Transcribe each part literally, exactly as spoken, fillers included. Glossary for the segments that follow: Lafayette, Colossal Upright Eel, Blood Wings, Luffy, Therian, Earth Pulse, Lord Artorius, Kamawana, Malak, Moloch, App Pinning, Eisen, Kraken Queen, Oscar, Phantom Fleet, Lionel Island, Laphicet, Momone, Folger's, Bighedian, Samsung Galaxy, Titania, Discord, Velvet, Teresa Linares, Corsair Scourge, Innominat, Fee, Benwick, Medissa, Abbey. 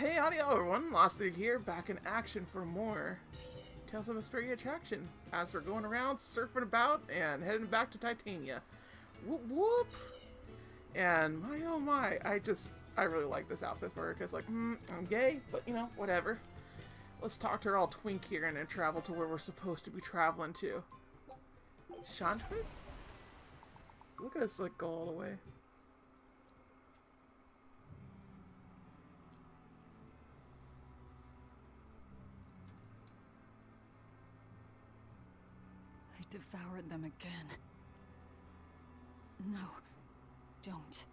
Hey, howdy everyone, Lost League here, back in action for more Tales of a Spirit Attraction, as we're going around, surfing about, and heading back to Titania. Whoop whoop! And my oh my, I just, I really like this outfit for her, because like, mm, I'm gay, but you know, whatever. Let's talk to her all twink here and then travel to where we're supposed to be traveling to. Shantman? Look at us like go all the way. Devoured them again. No, don't.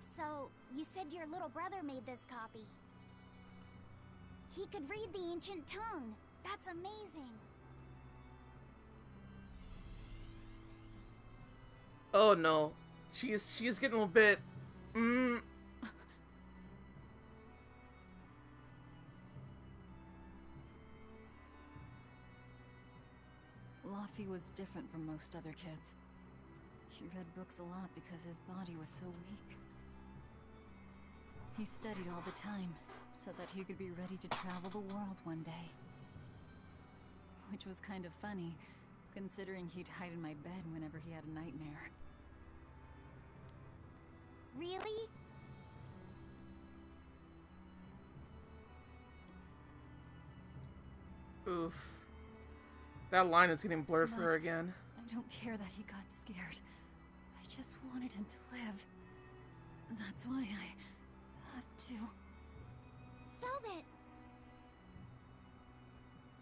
So, you said your little brother made this copy. He could read the ancient tongue. That's amazing. Oh no. She is, she is getting a little bit... Mm. Luffy was different from most other kids. He read books a lot because his body was so weak. He studied all the time so that he could be ready to travel the world one day. Which was kind of funny, considering he'd hide in my bed whenever he had a nightmare. Really? Oof. That line is getting blurred but for her again. I don't care that he got scared. I just wanted him to live. That's why I have to... Velvet!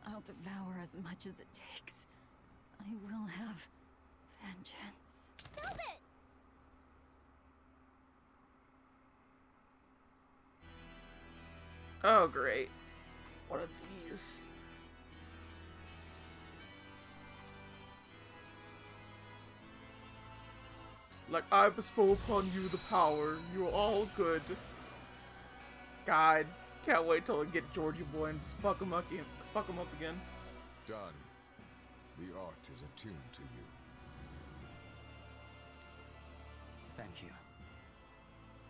I'll devour as much as it takes. I will have vengeance. Velvet! Oh, great. One of these. Like I bestow upon you the power, you are all good. God, can't wait till I get Georgie boy and just fuck him up again. Fuck him up again. Done. The art is attuned to you. Thank you.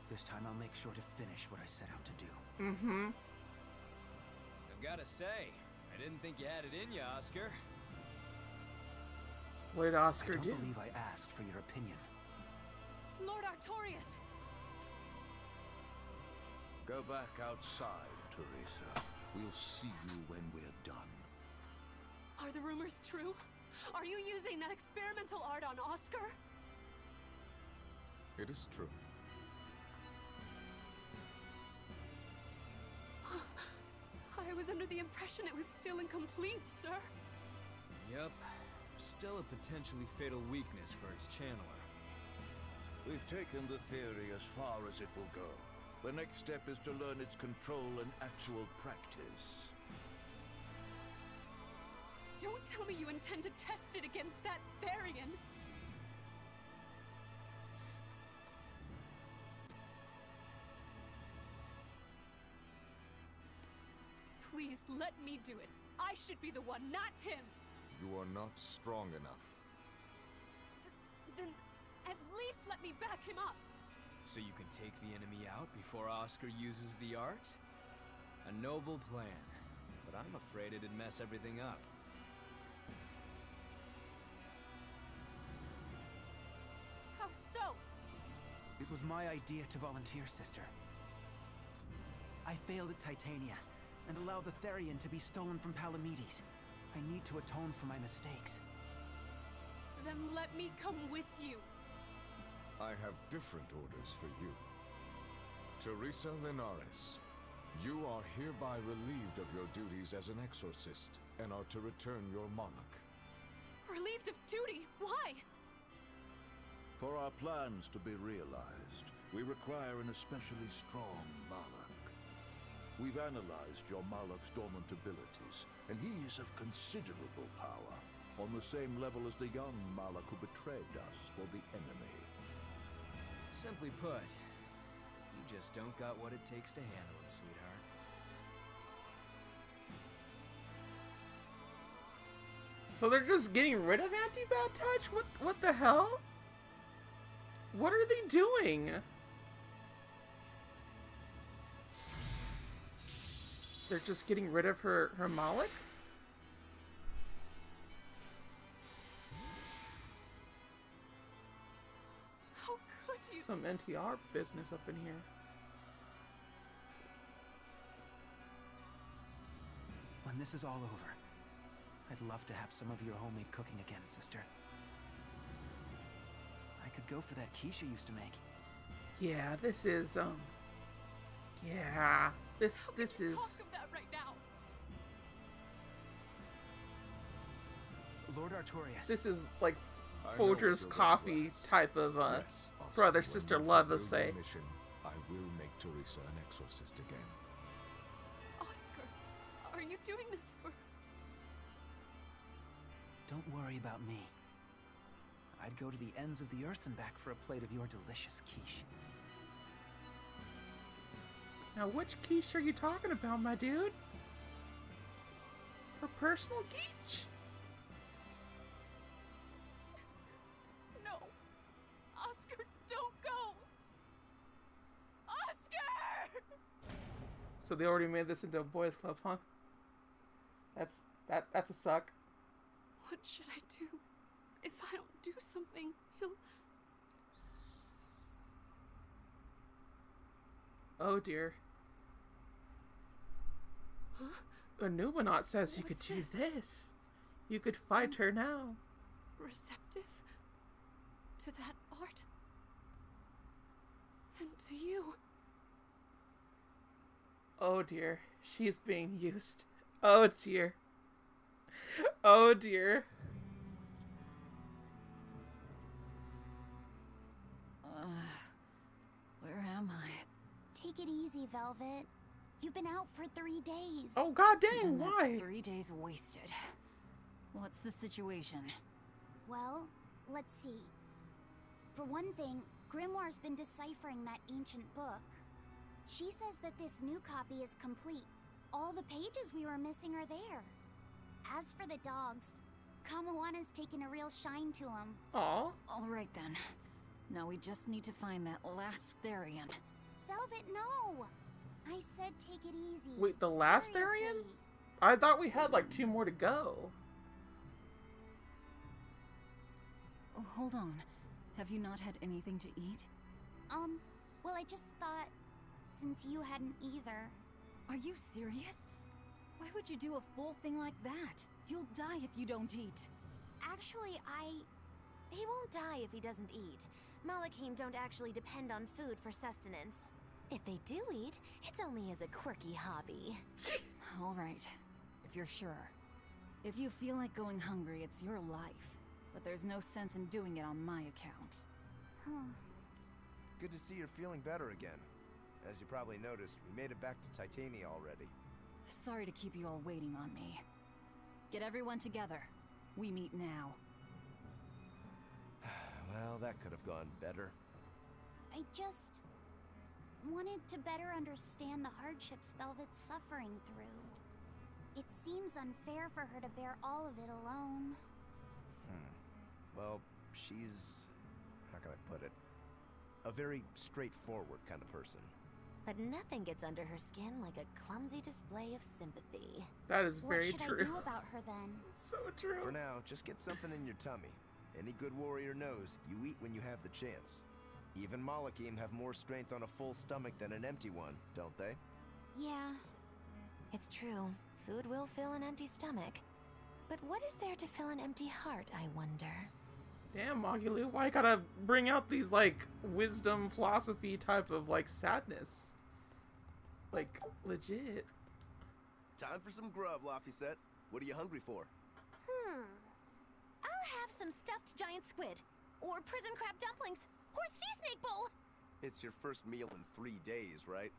This time I'll make sure to finish what I set out to do. Mm-hmm. I've got to say, I didn't think you had it in you, Oscar. What did Oscar do? I don't believe I asked for your opinion. Lord Artorius! Go back outside, Teresa. We'll see you when we're done. Are the rumors true? Are you using that experimental art on Oscar? It is true. I was under the impression it was still incomplete, sir. Yep. Still a potentially fatal weakness for its channeler. We've taken the theory as far as it will go. The next step is to learn its control and actual practice. Don't tell me you intend to test it against that Therian! Please, let me do it. I should be the one, not him. You are not strong enough. Th then, at least let me back him up. So you can take the enemy out before Oscar uses the art? A noble plan, but I'm afraid it'd mess everything up. How so? It was my idea to volunteer, sister. I failed at Titania. And allow the Therian to be stolen from Palamedes. I need to atone for my mistakes. Then let me come with you. I have different orders for you. Teresa Linares, you are hereby relieved of your duties as an exorcist and are to return your Moloch. Relieved of duty? Why? For our plans to be realized, we require an especially strong Moloch. We've analyzed your Moloch's dormant abilities, and he is of considerable power, on the same level as the young Moloch who betrayed us for the enemy. Simply put, you just don't got what it takes to handle him, sweetheart. So they're just getting rid of anti-bad touch? What, what the hell? What are they doing? They're just getting rid of her, her Malak? How could you? Some N T R business up in here. When this is all over, I'd love to have some of your homemade cooking again, sister. I could go for that quiche you used to make. Yeah, this is, um... yeah... This, How this is. Talk of that right now? Lord Artorius. This is like Folger's coffee type of uh, yes, Oscar, brother sister love, let's say. Mission, I will make Teresa an exorcist again. Oscar, are you doing this for? Don't worry about me. I'd go to the ends of the earth and back for a plate of your delicious quiche. Now, which quiche are you talking about, my dude? Her personal quiche? No. Oscar, don't go! Oscar! So they already made this into a boys' club, huh? That's, that, that's a suck. What should I do? If I don't do something, he'll... Oh, dear. Huh? Innominat says What's you could do this? this. You could fight I'm her now. Receptive to that art and to you. Oh dear, she's being used. Oh dear. Oh dear. Uh, where am I? Take it easy, Velvet. You've been out for three days. Oh, god dang, why? That's three days wasted. What's the situation? Well, let's see. For one thing, Grimoire's been deciphering that ancient book. She says that this new copy is complete. All the pages we were missing are there. As for the dogs, Kamawana's taken a real shine to them. Aw. All right, then. Now we just need to find that last Therian. Velvet, no! I said take it easy. Wait, the last Therian? I thought we had like two more to go. Oh, hold on. Have you not had anything to eat? Um, well, I just thought since you hadn't either. Are you serious? Why would you do a fool thing like that? You'll die if you don't eat. Actually, I... He won't die if he doesn't eat. Malakhim don't actually depend on food for sustenance. If they do eat, it's only as a quirky hobby. All right, if you're sure. If you feel like going hungry, it's your life. But there's no sense in doing it on my account. Good to see you're feeling better again. As you probably noticed, we made it back to Titania already. Sorry to keep you all waiting on me. Get everyone together. We meet now. Well, that could have gone better. I just... wanted to better understand the hardships Velvet's suffering through. It seems unfair for her to bear all of it alone. Hmm. Well, she's... how can I put it? A very straightforward kind of person. But nothing gets under her skin like a clumsy display of sympathy. That is very true. What should I do about her then? It's so true. For now, just get something in your tummy. Any good warrior knows you eat when you have the chance. Even Malakhim have more strength on a full stomach than an empty one, don't they? Yeah. It's true. Food will fill an empty stomach. But what is there to fill an empty heart, I wonder? Damn, Magilou, why gotta bring out these, like, wisdom, philosophy type of, like, sadness? Like, legit. Time for some grub, Laphicet. What are you hungry for? Hmm. I'll have some stuffed giant squid, or prison crab dumplings, or sea snake bowl! It's your first meal in three days, right?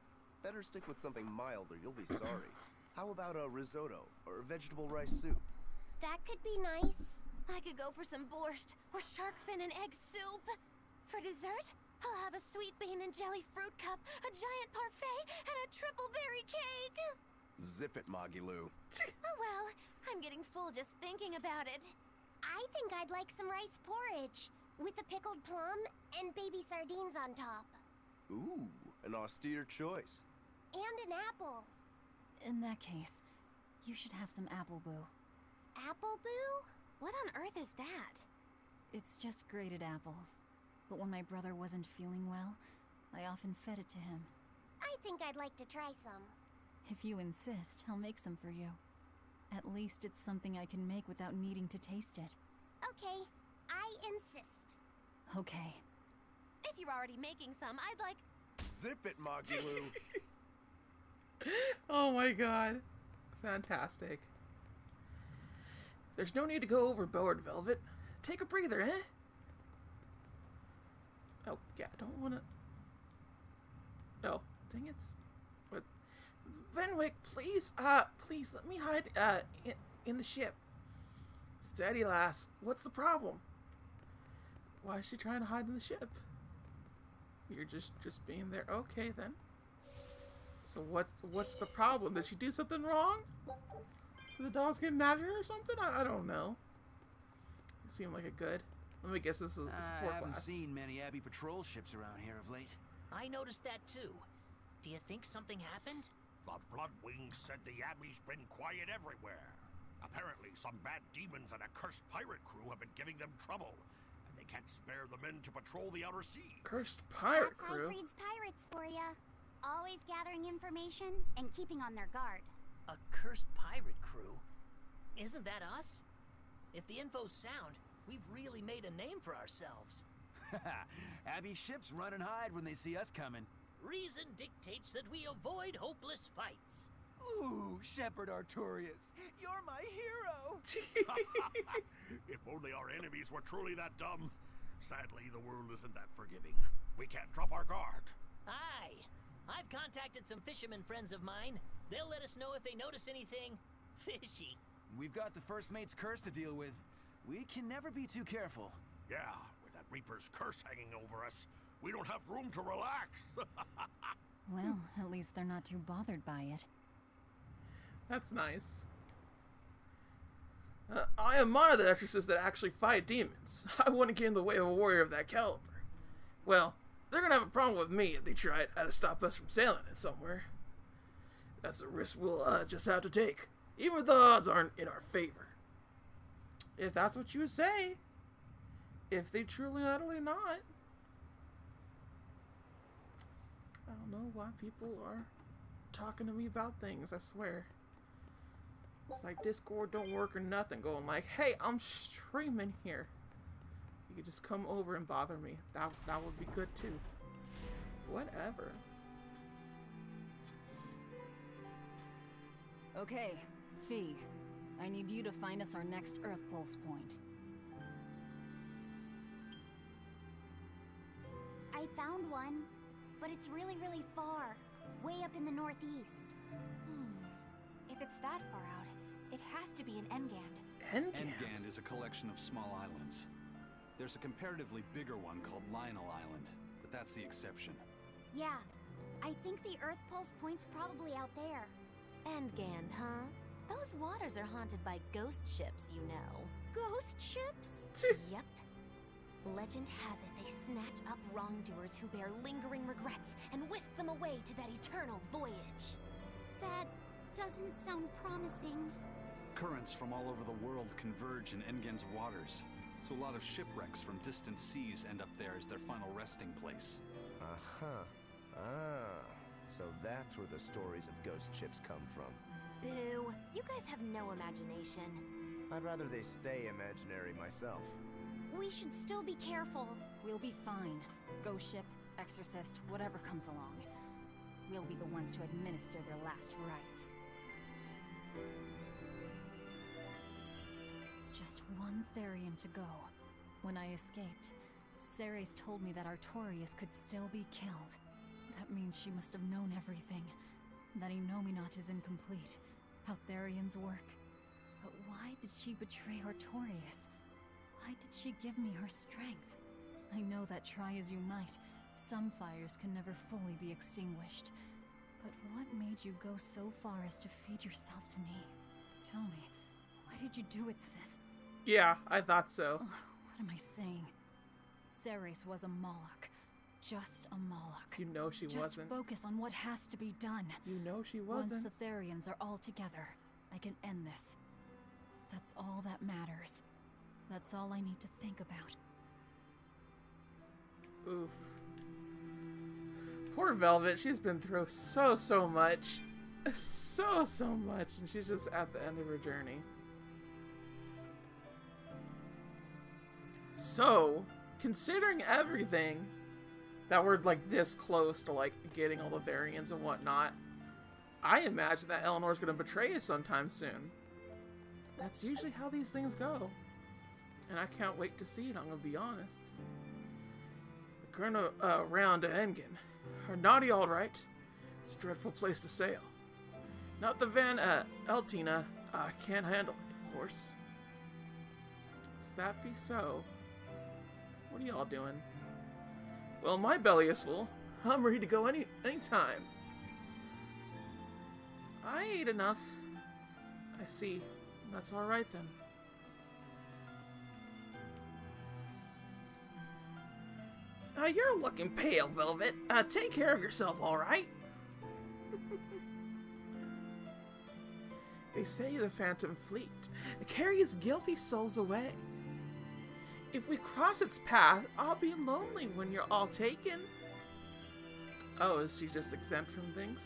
Better stick with something mild or you'll be sorry. How about a risotto, or a vegetable rice soup? That could be nice. I could go for some borscht, or shark fin and egg soup. For dessert, I'll have a sweet bean and jelly fruit cup, a giant parfait, and a triple berry cake! Zip it, Magilou. Oh, well, I'm getting full just thinking about it. I think I'd like some rice porridge with a pickled plum and baby sardines on top. Ooh, an austere choice. And an apple. In that case, you should have some apple boo. Apple boo? What on earth is that? It's just grated apples. But when my brother wasn't feeling well, I often fed it to him. I think I'd like to try some. If you insist, I'll make some for you. At least it's something I can make without needing to taste it. Okay, I insist. Okay. If you're already making some, I'd like... Zip it, Magilou! Oh my god. Fantastic. There's no need to go overboard, Velvet. Take a breather, eh? Oh, yeah, I don't want to... No. Dang it. What? Benwick, please, uh, please, let me hide, uh, in, in the ship. Steady, lass. What's the problem? Why is she trying to hide in the ship? You're just, just being there. Okay, then. So what's, what's the problem? Did she do something wrong? Did the dogs get mad at her or something? I, I don't know. You seem like a good... Let me guess, this is, this is I haven't class. seen many Abbey patrol ships around here of late. I noticed that too. Do you think something happened? The Blood Wings said the Abbey's been quiet everywhere. Apparently some bad demons and a cursed pirate crew have been giving them trouble, and they can't spare the men to patrol the outer seas. Cursed pirate That's crew? That's Siegfried's pirates for ya. Always gathering information and keeping on their guard. A cursed pirate crew? Isn't that us? If the info's sound, we've really made a name for ourselves. Abbey ships run and hide when they see us coming. Reason dictates that we avoid hopeless fights. Ooh, Shepherd Artorius, you're my hero. If only our enemies were truly that dumb. Sadly, the world isn't that forgiving. We can't drop our guard. Aye. I've contacted some fishermen friends of mine. They'll let us know if they notice anything fishy. We've got the first mate's curse to deal with. We can never be too careful. Yeah, with that Reaper's curse hanging over us, we don't have room to relax. Well, at least they're not too bothered by it. That's nice. Uh, I admire the exorcists that actually fight demons. I wouldn't get in the way of a warrior of that caliber. Well, they're gonna have a problem with me if they try to stop us from sailing it somewhere. That's a risk we'll uh, just have to take, even if the odds aren't in our favor. If that's what you say. If they truly, utterly not. I don't know why people are talking to me about things, I swear. It's like Discord don't work or nothing, going like, hey, I'm streaming here. You could just come over and bother me. That, that would be good too. Whatever. Okay, Fee. I need you to find us our next Earth Pulse point. I found one, but it's really, really far. Way up in the northeast. Hmm. If it's that far out, it has to be in Engand. Engand? Engand is a collection of small islands. There's a comparatively bigger one called Lionel Island, but that's the exception. Yeah. I think the Earth Pulse point's probably out there. Engand, huh? Those waters are haunted by ghost ships, you know. Ghost ships? Yep. Legend has it they snatch up wrongdoers who bear lingering regrets and whisk them away to that eternal voyage. That doesn't sound promising. Currents from all over the world converge in Engen's waters, so a lot of shipwrecks from distant seas end up there as their final resting place. Uh-huh. Ah. So that's where the stories of ghost ships come from. Boo, you guys have no imagination. I'd rather they stay imaginary myself. We should still be careful. We'll be fine. Ghost ship, exorcist, whatever comes along. We'll be the ones to administer their last rites. Just one Therian to go. When I escaped, Ceres told me that Artorius could still be killed. That means she must have known everything. That Innominat is incomplete, how Therians work. But why did she betray Artorius? Why did she give me her strength? I know that try as you might, some fires can never fully be extinguished. But what made you go so far as to feed yourself to me? Tell me, why did you do it, sis? Yeah, I thought so. Oh, what am I saying? Ceres was a Moloch. Just a Moloch. You know she Just wasn't. Just focus on what has to be done. You know she wasn't. Once the Therians are all together, I can end this. That's all that matters. That's all I need to think about. Oof. Poor Velvet, she's been through so, so much. So, so much, and she's just at the end of her journey. So, considering everything, that we're like this close to like getting all the Therians and whatnot, I imagine that Eleanor's gonna betray us sometime soon. That's usually how these things go. And I can't wait to see it, I'm gonna be honest. We're going uh, around to Engen. Her naughty alright. It's a dreadful place to sail. Not the Van uh, Eltina. I uh, can't handle it, of course. Does that be so? What are y'all doing? Well, my belly is full. I'm ready to go any any time. I ate enough. I see. That's alright then. Uh, you're looking pale, Velvet. Uh, take care of yourself, alright? They say the Phantom Fleet carries guilty souls away. If we cross its path, I'll be lonely when you're all taken. Oh, is she just exempt from things?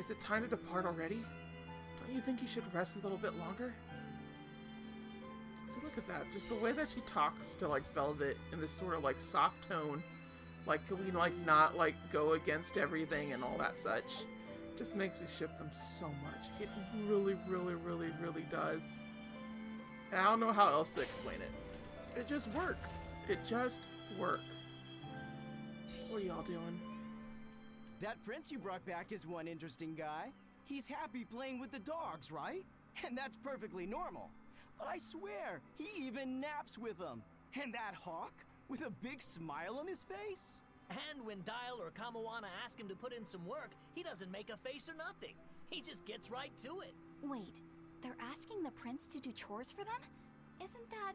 Is it time to depart already? Don't you think you should rest a little bit longer? So look at that, just the way that she talks to like Velvet in this sort of like soft tone, like can we like not like go against everything and all that such, just makes me ship them so much. It really, really, really, really does. And I don't know how else to explain it. It just work. It just work. What are y'all doing? That prince you brought back is one interesting guy. He's happy playing with the dogs, right? And that's perfectly normal. But I swear, he even naps with them. And that hawk, with a big smile on his face. And when Dial or Kamawana ask him to put in some work, he doesn't make a face or nothing. He just gets right to it. Wait, they're asking the prince to do chores for them? Isn't that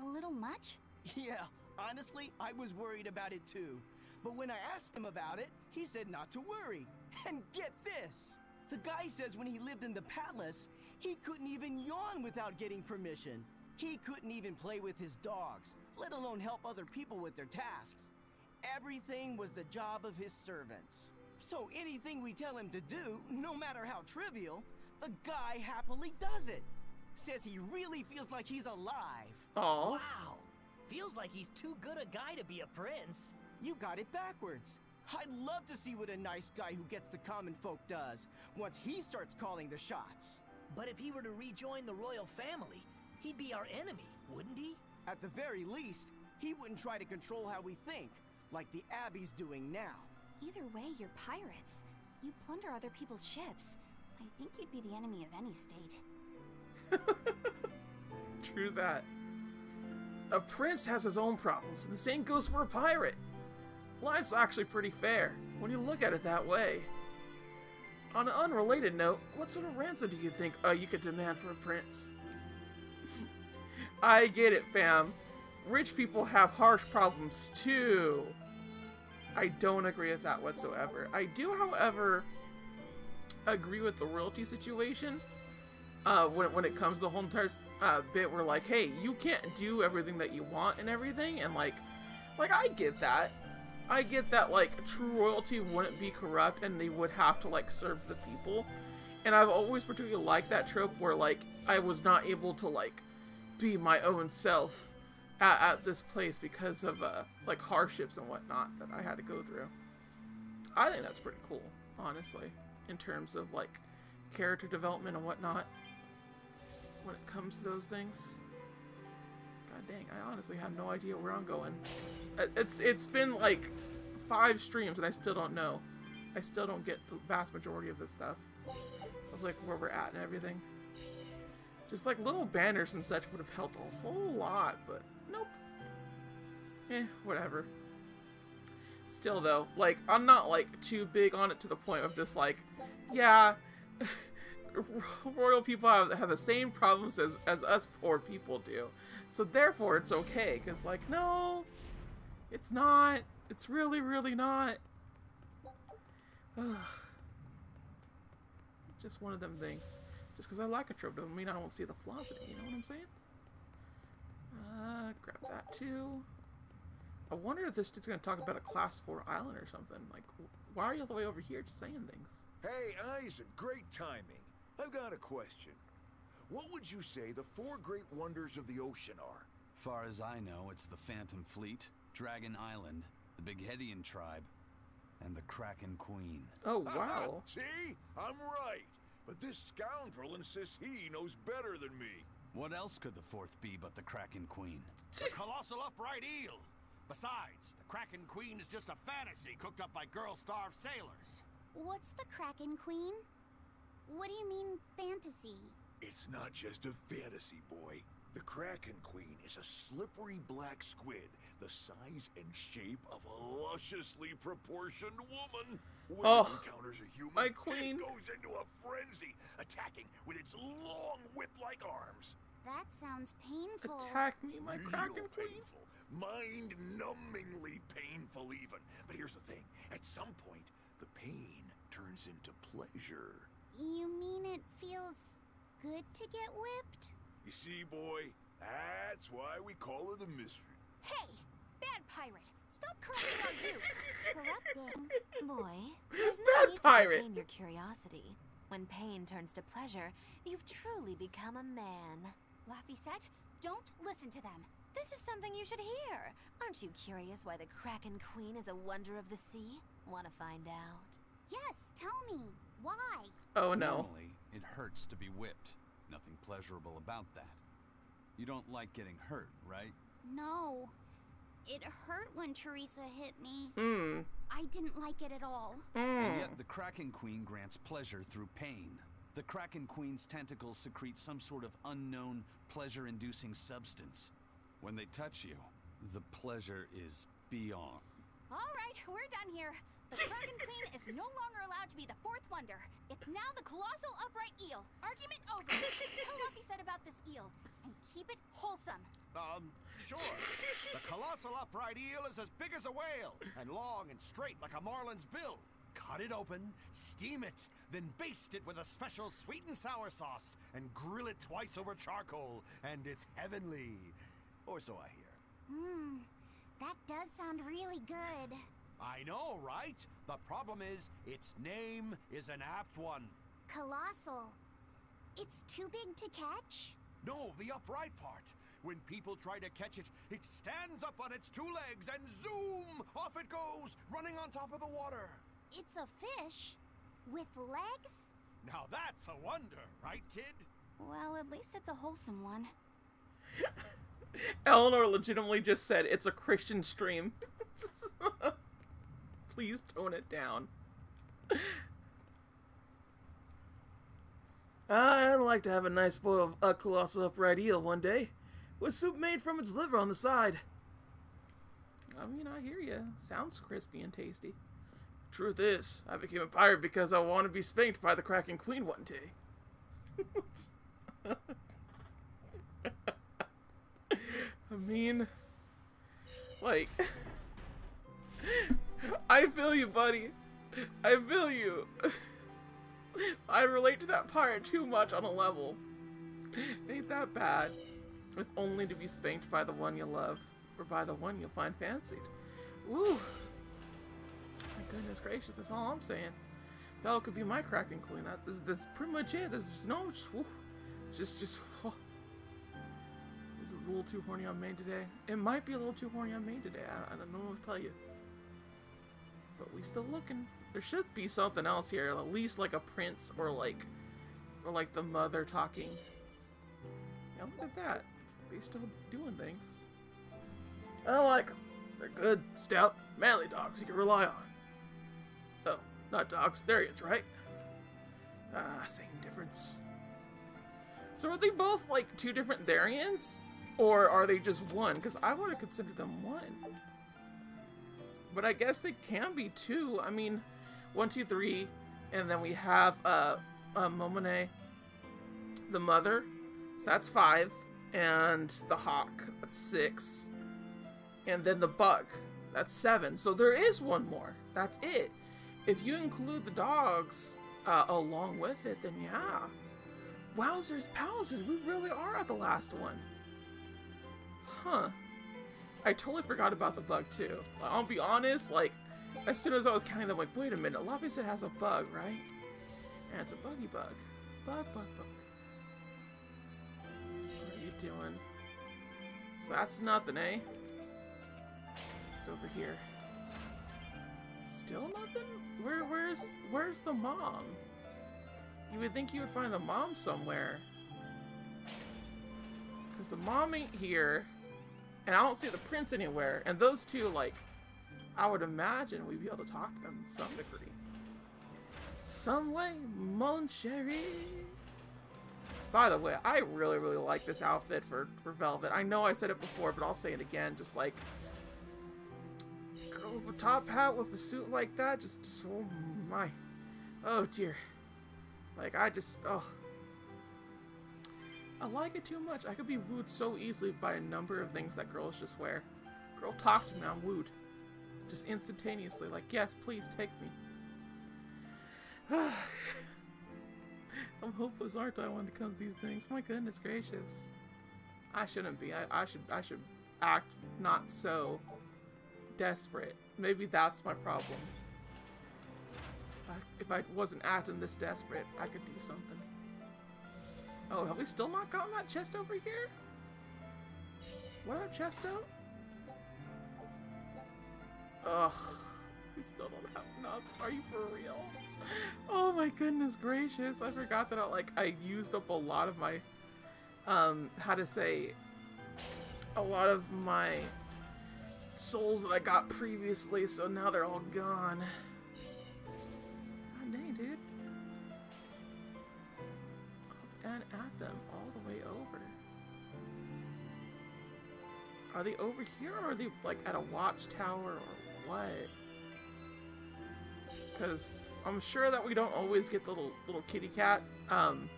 a little much? Yeah, honestly, I was worried about it too. But when I asked him about it, he said not to worry. And get this. The guy says when he lived in the palace, he couldn't even yawn without getting permission. He couldn't even play with his dogs, let alone help other people with their tasks. Everything was the job of his servants. So anything we tell him to do, no matter how trivial, the guy happily does it. Says he really feels like he's alive. Aww. Wow. Feels like he's too good a guy to be a prince. You got it backwards. I'd love to see what a nice guy who gets the common folk does once he starts calling the shots. But if he were to rejoin the royal family, he'd be our enemy, wouldn't he? At the very least, he wouldn't try to control how we think, like the Abbey's doing now. Either way, you're pirates. You plunder other people's ships. I think you'd be the enemy of any state. True that. A prince has his own problems, and the same goes for a pirate. Life's actually pretty fair, when you look at it that way. On an unrelated note, what sort of ransom do you think uh, you could demand for a prince? I get it, fam. Rich people have harsh problems, too. I don't agree with that whatsoever. I do, however, agree with the royalty situation. Uh, when, when it comes to the whole entire uh, bit where, like, hey, you can't do everything that you want and everything. And, like, like I get that. I get that, like, true royalty wouldn't be corrupt and they would have to, like, serve the people. And I've always particularly liked that trope where, like, I was not able to, like, be my own self at, at this place because of, uh, like, hardships and whatnot that I had to go through. I think that's pretty cool, honestly, in terms of, like, character development and whatnot when it comes to those things. God dang, I honestly have no idea where I'm going. It's it's been like five streams and I still don't know. I still don't get the vast majority of this stuff. Of like where we're at and everything. Just like little banners and such would have helped a whole lot, but nope. Eh, whatever. Still though, like, I'm not like too big on it to the point of just like, yeah, royal people have, have the same problems as, as us poor people do. So therefore it's okay, because like, no, it's not. It's really, really not. Ugh. Just one of them things. Just because I like a trope doesn't mean I don't see the flaws in it, you know what I'm saying? Uh, grab that too. I wonder if this dude's going to talk about a class four island or something. Like, why are you all the way over here just saying things? Hey, Eisen, great timing. I've got a question. What would you say the four great wonders of the ocean are? Far as I know, it's the Phantom Fleet, Dragon Island, the Bighedian tribe, and the Kraken Queen. Oh, wow. See? I'm right. But this scoundrel insists he knows better than me. What else could the fourth be but the Kraken Queen? The Colossal Upright Eel. Besides, the Kraken Queen is just a fantasy cooked up by girl-starved sailors. What's the Kraken Queen? What do you mean, fantasy? It's not just a fantasy, boy. The Kraken Queen is a slippery black squid, the size and shape of a lusciously proportioned woman. When oh, it encounters a human, my queen, it goes into a frenzy, attacking with its long whip-like arms. That sounds painful. Attack me, my Real Kraken Queen. Painful. Mind-numbingly painful even. But here's the thing. At some point, the pain turns into pleasure. You mean it feels good to get whipped? You see, boy, that's why we call her the mystery. Hey, bad pirate, stop crying on you. Corrupting. Boy, there's no bad need pirate. to contain your curiosity. When pain turns to pleasure, you've truly become a man. Laphicet, don't listen to them. This is something you should hear. Aren't you curious why the Kraken Queen is a wonder of the sea? Want to find out? Yes, tell me. Why? Oh, no. Normally, it hurts to be whipped. Nothing pleasurable about that. You don't like getting hurt, right? No. It hurt when Teresa hit me. Mm. I didn't like it at all. Mm. And yet the Kraken Queen grants pleasure through pain. The Kraken Queen's tentacles secrete some sort of unknown pleasure-inducing substance. When they touch you, the pleasure is beyond. All right, we're done here. The Kraken Queen is no longer allowed to be the fourth wonder. It's now the Colossal Upright Eel. Argument over. Tell Luffy said about this eel, and keep it wholesome. Um, sure. The Colossal Upright Eel is as big as a whale, and long and straight like a marlin's bill. Cut it open, steam it, then baste it with a special sweet and sour sauce, and grill it twice over charcoal, and it's heavenly. Or so I hear. Mmm, that does sound really good. I know, right? The problem is, its name is an apt one. Colossal. It's too big to catch? No, the upright part. When people try to catch it, it stands up on its two legs and zoom! Off it goes, running on top of the water. It's a fish? With legs? Now that's a wonder, right, kid? Well, at least it's a wholesome one. Eleanor legitimately just said, it's a Christian stream. Please tone it down. I'd like to have a nice boil of a Colossal Upright Eel one day, with soup made from its liver on the side. I mean, I hear ya. Sounds crispy and tasty. Truth is, I became a pirate because I want to be spanked by the Kraken Queen one day. I mean, like... I feel you, buddy. I feel you. I relate to that pirate too much on a level. It ain't that bad. If only to be spanked by the one you love, or by the one you find fancied. Ooh. My goodness gracious, that's all I'm saying. Val could be my Kraken Queen. That this this is pretty much it. There's just no woo, just just woo. This is a little too horny on me today. It might be a little too horny on me today. I, I don't know what to tell you. But we still looking. There should be something else here, at least like a prince or like, or like the mother talking. Yeah, look at that. They still doing things. I like them. They're good, stout, manly dogs you can rely on. Oh, not dogs. Therians, right? Ah, same difference. So are they both like two different Therians, or are they just one? Because I would have considered them one. but I guess they can be too. I mean, one, two, three, and then we have uh, uh, Momone, the mother, so that's five, and the hawk, that's six, and then the buck, that's seven. So there is one more. That's it. If you include the dogs uh, along with it, then yeah. Wowzers, Palaces, we really are at the last one. Huh. I totally forgot about the bug too. I'll be honest, like, as soon as I was counting them, like, wait a minute, Lafayette has a bug, right? And it's a buggy bug. Bug, bug, bug. What are you doing? So that's nothing, eh? It's over here. Still nothing? Where, where's, where's the mom? You would think you would find the mom somewhere. Because the mom ain't here. And I don't see the prince anywhere. And those two, like, I would imagine we'd be able to talk to them to some degree. Some way, mon chéri. By the way, I really, really like this outfit for, for Velvet. I know I said it before, but I'll say it again. Just like, girl with a top hat with a suit like that. Just, just oh my. Oh dear. Like, I just, oh. I like it too much. I could be wooed so easily by a number of things that girls just wear. Girl, talk to me, I'm wooed. Just instantaneously, like, yes, please take me. I'm hopeless, aren't I, when it comes to these things? My goodness gracious. I shouldn't be. I, I should I should act not so desperate. Maybe that's my problem. If I wasn't acting this desperate, I could do something. Oh, have we still not gotten that chest over here? What up, Chesto? Ugh. We still don't have enough. Are you for real? Oh my goodness gracious. I forgot that I, like, I used up a lot of my, um, how to say, a lot of my souls that I got previously, so now they're all gone. Dude. Up and at them all the way over. Are they over here or are they like at a watchtower or what? Because I'm sure that we don't always get the little, little kitty cat um,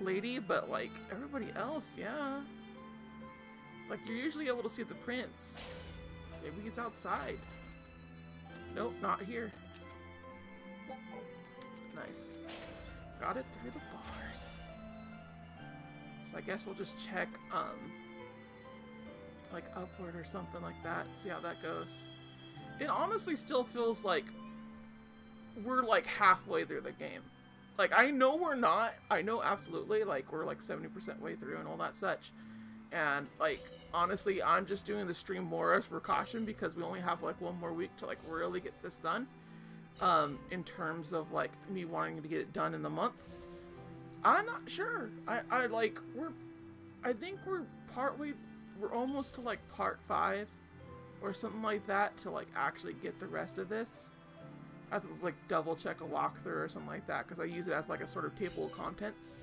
lady, but like everybody else, yeah. Like you're usually able to see the prince. Maybe he's outside. Nope, not here. Nice. Got it through the bars. So I guess we'll just check, um, like upward or something like that. See how that goes. It honestly still feels like we're like halfway through the game. Like, I know we're not. I know absolutely. Like, we're like seventy percent way through and all that such. And like, honestly, I'm just doing the stream more as precaution because we only have like one more week to like really get this done. Um, in terms of like me wanting to get it done in the month, I'm not sure. I, I like we're, I think we're partway, we're almost to like part five, or something like that to like actually get the rest of this. I have to like double check a walkthrough or something like that because I use it as like a sort of table of contents,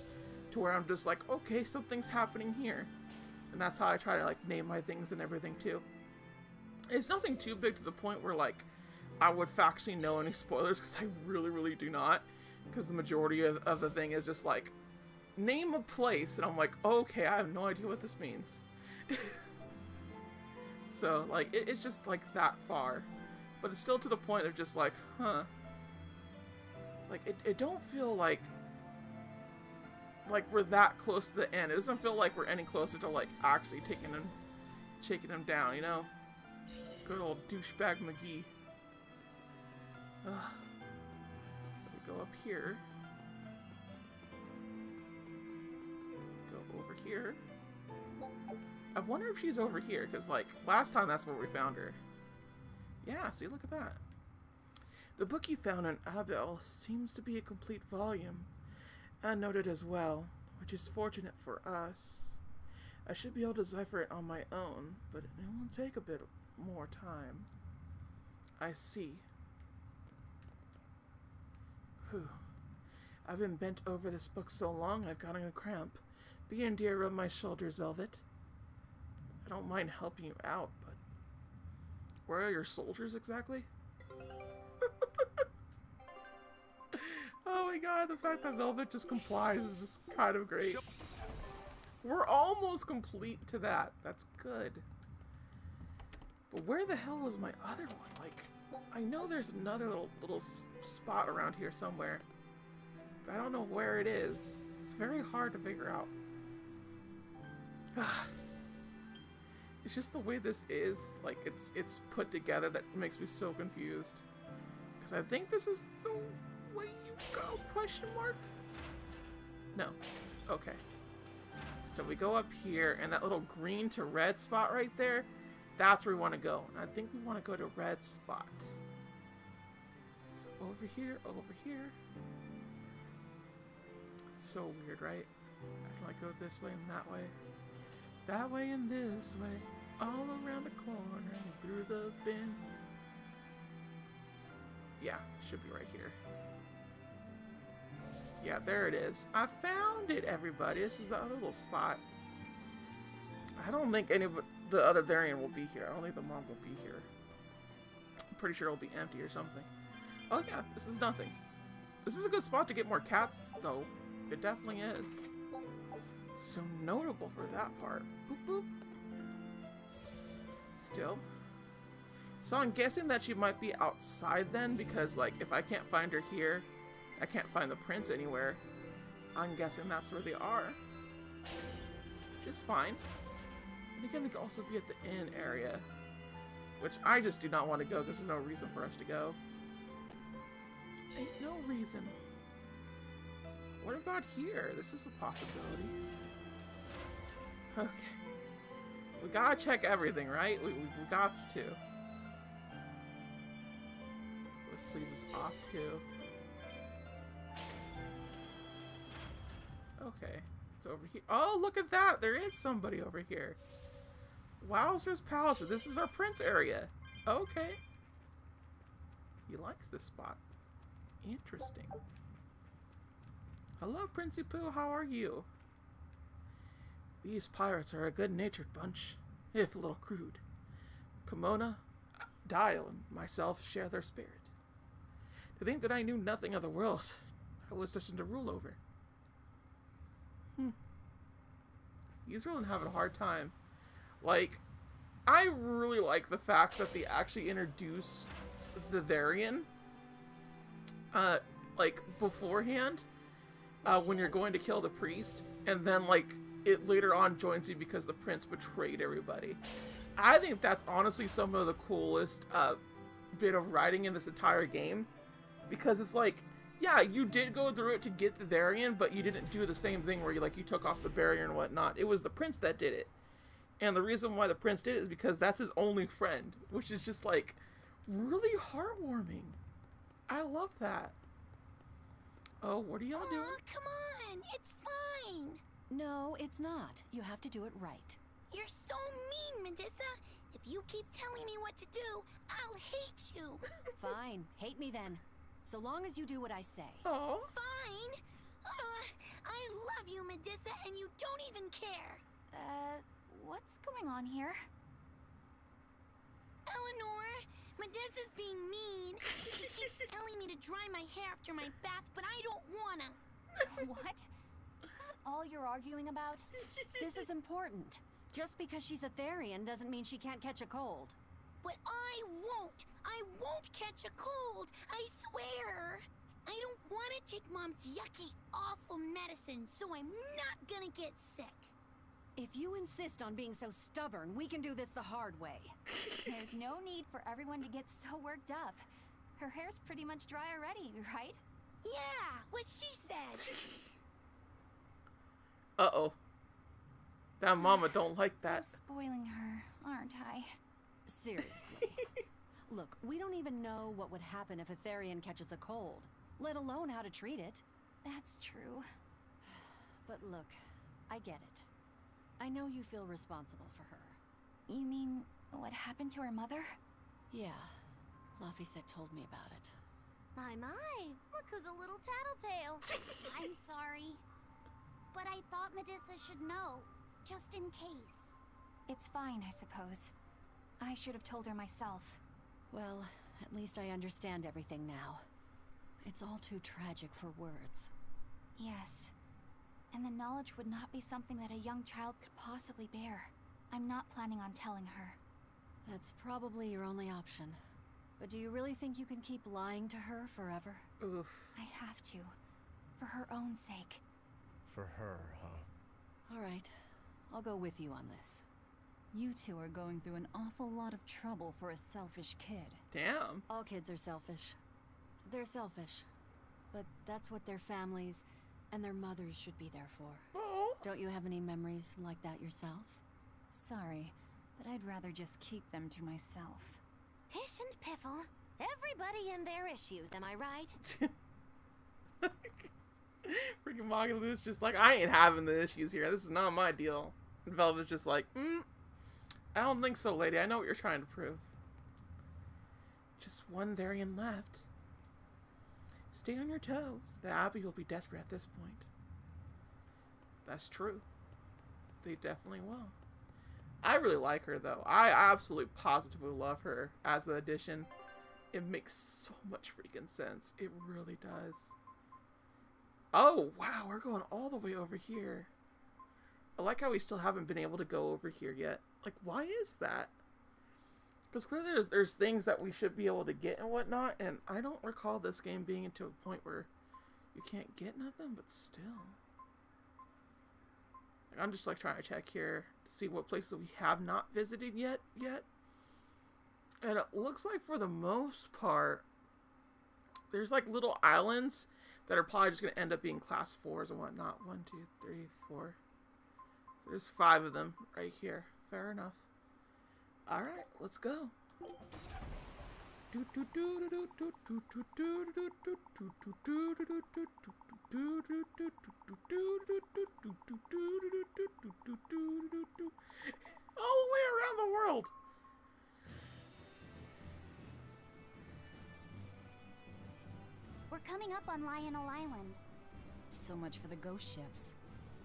to where I'm just like, okay, something's happening here, and that's how I try to like name my things and everything too. It's nothing too big to the point where like I would factually know any spoilers because I really, really do not. Because the majority of, of the thing is just like, name a place, and I'm like, okay, I have no idea what this means. So, like, it, it's just like that far. But it's still to the point of just like, huh. Like, it, it don't feel like, like we're that close to the end. It doesn't feel like we're any closer to like actually taking him, shaking him down, you know? Good old douchebag McGee. So we go up here, go over here. I wonder if she's over here, because like last time that's where we found her. Yeah, see, look at that. The book you found in Abel seems to be a complete volume, and noted as well, which is fortunate for us. I should be able to decipher it on my own, but it will take a bit more time. I see. Whew. I've been bent over this book so long I've gotten a cramp. Be and dear, rub my shoulders, Velvet. I don't mind helping you out, but Where are your soldiers exactly? Oh my god, the fact that Velvet just complies is just kind of great. We're almost complete to that. That's good. But where the hell was my other one? Like, I know there's another little, little spot around here somewhere. But I don't know where it is. It's very hard to figure out. It's just the way this is, like, it's it's put together that makes me so confused. Because I think this is the way you go, question mark? No. Okay. So we go up here, and that little green to red spot right there, that's where we want to go. And I think we want to go to red spot. So over here, over here. It's so weird, right? I can, like, go this way and that way. That way and this way. All around the corner and through the bin. Yeah, should be right here. Yeah, there it is. I found it, everybody. This is the other little spot. I don't think any of the other Therian will be here. I don't think the monk will be here. I'm pretty sure it'll be empty or something. Oh yeah, this is nothing. This is a good spot to get more cats, though. It definitely is. So notable for that part. Boop boop. Still. So I'm guessing that she might be outside then, because like if I can't find her here, I can't find the prince anywhere. I'm guessing that's where they are. Which is fine. And again, they could also be at the inn area, which I just do not want to go because there's no reason for us to go. Ain't no reason. What about here? This is a possibility. Okay. We gotta check everything, right? We, we, we gots to. So let's leave this off too. Okay. It's over here. Oh, look at that! There is somebody over here. Wowzer's Palace. This is our prince area. Okay. He likes this spot. Interesting. Hello, Princey Pooh, how are you? These pirates are a good-natured bunch, if a little crude. Kimona, Dial, and myself share their spirit. To think that I knew nothing of the world I was destined to rule over. Hmm. He's really having a hard time. Like, I really like the fact that they actually introduce the Therian, uh, like, beforehand. Uh, when you're going to kill the priest, and then like it later on joins you because the prince betrayed everybody. I think that's honestly some of the coolest uh, bit of writing in this entire game, because it's like, yeah, you did go through it to get the Therian, but you didn't do the same thing where you like you took off the barrier and whatnot. It was the prince that did it, and the reason why the prince did it is because that's his only friend, which is just like really heartwarming. I love that. Oh, what are y'all doing? Oh, come on. It's fine. No, it's not. You have to do it right. You're so mean, Medissa. If you keep telling me what to do, I'll hate you. Fine. Hate me then. So long as you do what I say. Oh. Fine. Uh, I love you, Medissa, and you don't even care. Uh, what's going on here? Eleanor, Medissa's being mean. She keeps telling me to dry my hair after my bath, but I don't wanna. What? Is that all you're arguing about? This is important. Just because she's a Therian doesn't mean she can't catch a cold. But I won't. I won't catch a cold. I swear. I don't want to take Mom's yucky, awful medicine, so I'm not gonna get sick. If you insist on being so stubborn, we can do this the hard way. There's no need for everyone to get so worked up. Her hair's pretty much dry already, right? Yeah, what she said. Uh-oh. That mama don't like that. I'm spoiling her, aren't I? Seriously. Look, we don't even know what would happen if a Therian catches a cold, let alone how to treat it. That's true. But look, I get it. I know you feel responsible for her. You mean what happened to her mother? Yeah. Lafayette told me about it. My, my. Look who's a little tattletale. I'm sorry. But I thought Medissa should know, just in case. It's fine, I suppose. I should have told her myself. Well, at least I understand everything now. It's all too tragic for words. Yes. And the knowledge would not be something that a young child could possibly bear. I'm not planning on telling her. That's probably your only option. But do you really think you can keep lying to her forever? Oof. I have to. For her own sake. For her, huh? All right. I'll go with you on this. You two are going through an awful lot of trouble for a selfish kid. Damn. All kids are selfish. They're selfish. But that's what their families and their mothers should be there for. Oh. Don't you have any memories like that yourself? Sorry, but I'd rather just keep them to myself. Pish and piffle. Everybody and their issues, am I right? Freaking Magilou's just like, I ain't having the issues here. This is not my deal. And Velvet's just like, mm, I don't think so, lady. I know what you're trying to prove. Just one Therian left. Stay on your toes. The Abbey will be desperate at this point. That's true. They definitely will. I really like her, though. I absolutely positively love her as the addition. It makes so much freaking sense. It really does. Oh, wow. We're going all the way over here. I like how we still haven't been able to go over here yet. Like, why is that? Because clearly there's, there's things that we should be able to get and whatnot, and I don't recall this game being to a point where you can't get nothing, but still. Like, I'm just, like, trying to check here to see what places we have not visited yet, yet. And it looks like, for the most part, there's, like, little islands that are probably just going to end up being class fours and whatnot. One, two, three, four. So there's five of them right here. Fair enough. Alright, let's go. All the way around the world. We're coming up on Lionel Island. So much for the ghost ships.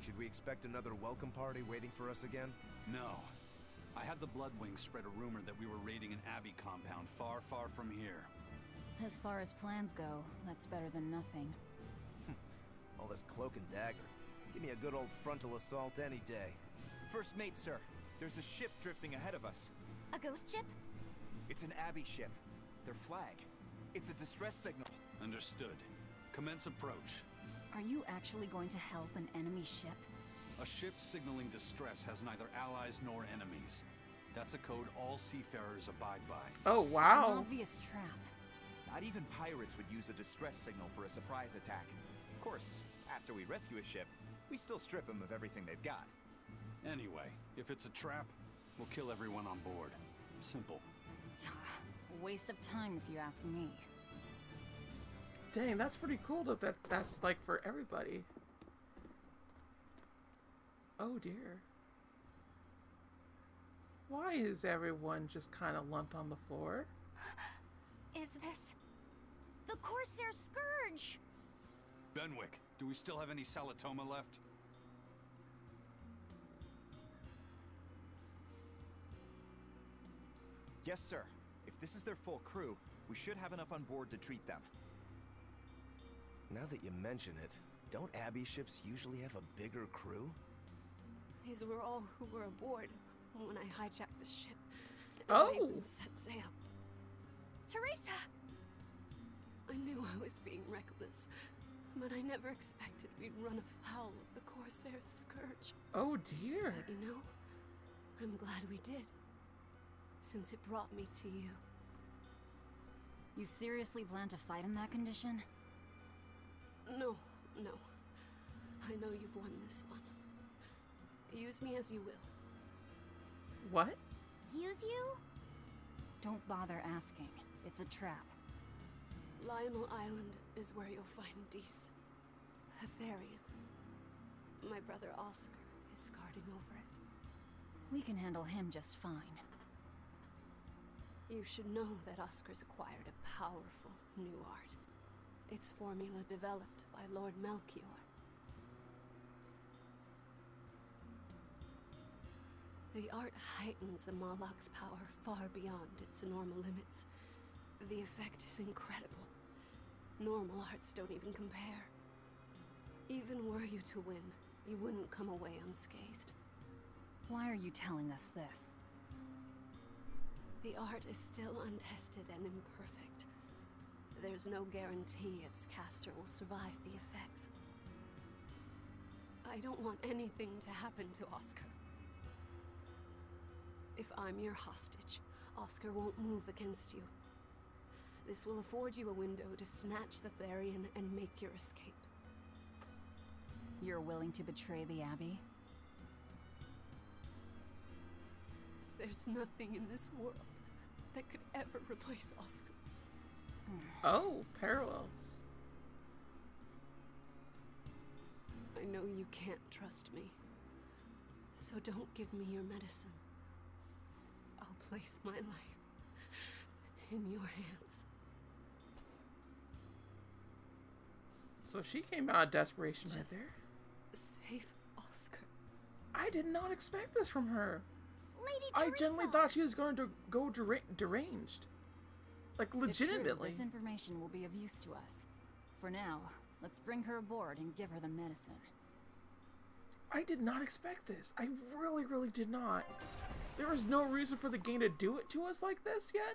Should we expect another welcome party waiting for us again? No. I had the Blood Wings spread a rumor that we were raiding an Abbey compound far, far from here. As far as plans go, that's better than nothing. All this cloak and dagger. Give me a good old frontal assault any day. First mate, sir. There's a ship drifting ahead of us. A ghost ship? It's an Abbey ship. Their flag. It's a distress signal. Understood. Commence approach. Are you actually going to help an enemy ship? A ship signaling distress has neither allies nor enemies. That's a code all seafarers abide by. Oh, wow. It's an obvious trap. Not even pirates would use a distress signal for a surprise attack. Of course, after we rescue a ship, we still strip them of everything they've got. Anyway, if it's a trap, we'll kill everyone on board. Simple. A waste of time if you ask me. Dang, that's pretty cool that, that that's like for everybody. Oh dear. Why is everyone just kind of lumped on the floor? Is this the Corsair Scourge? Benwick, do we still have any Salatoma left? Yes, sir. If this is their full crew, we should have enough on board to treat them. Now that you mention it, don't Abbey ships usually have a bigger crew? These were all who were aboard when I hijacked the ship. And oh! Set sail. Teresa! I knew I was being reckless, but I never expected we'd run afoul of the Corsair Scourge. Oh dear! But you know, I'm glad we did, since it brought me to you. You seriously plan to fight in that condition? No, no. I know you've won this one. Use me as you will. What? Use you? Don't bother asking. It's a trap. Lionel Island is where you'll find Medissa. A Therian. My brother Oscar is guarding over it. We can handle him just fine. You should know that Oscar's acquired a powerful new art. Its formula developed by Lord Melchior. The art heightens a Moloch's power far beyond its normal limits. The effect is incredible. Normal arts don't even compare. Even were you to win, you wouldn't come away unscathed. Why are you telling us this? The art is still untested and imperfect. There's no guarantee its caster will survive the effects. I don't want anything to happen to Oscar. If I'm your hostage, Oscar won't move against you. This will afford you a window to snatch the Therian and make your escape. You're willing to betray the Abbey? There's nothing in this world that could ever replace Oscar. Oh, parallels. I know you can't trust me, so don't give me your medicine. I'll place my life in your hands. So she came out of desperation right there. Save Oscar. I did not expect this from her. Lady I Teresa. Genuinely thought she was going to go dera deranged. Like, legitimately. This information will be of use to us. For now, let's bring her aboard and give her the medicine. I did not expect this. I really, really did not. There was no reason for the game to do it to us like this yet.